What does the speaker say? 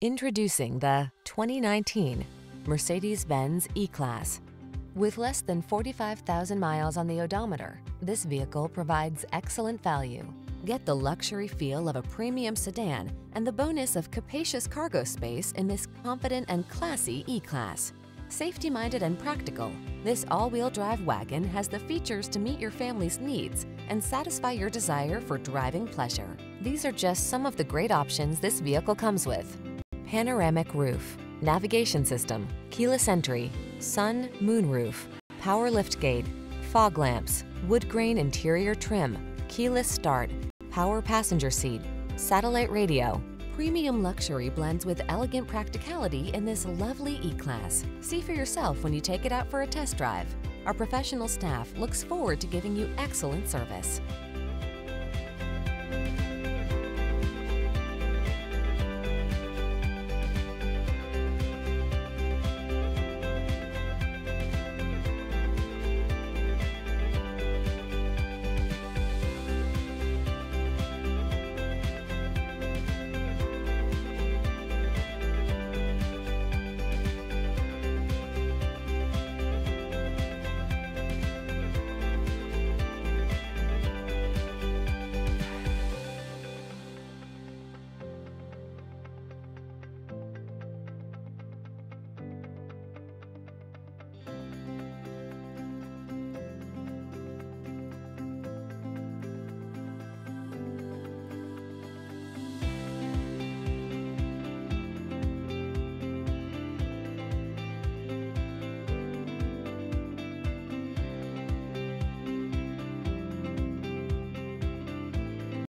Introducing the 2019 Mercedes-Benz E-Class. With less than 45,000 miles on the odometer, this vehicle provides excellent value. Get the luxury feel of a premium sedan and the bonus of capacious cargo space in this confident and classy E-Class. Safety-minded and practical, this all-wheel drive wagon has the features to meet your family's needs and satisfy your desire for driving pleasure. These are just some of the great options this vehicle comes with: panoramic roof, navigation system, keyless entry, sun, moon roof, power lift gate, fog lamps, wood grain interior trim, keyless start, power passenger seat, satellite radio. Premium luxury blends with elegant practicality in this lovely E-Class. See for yourself when you take it out for a test drive. Our professional staff looks forward to giving you excellent service.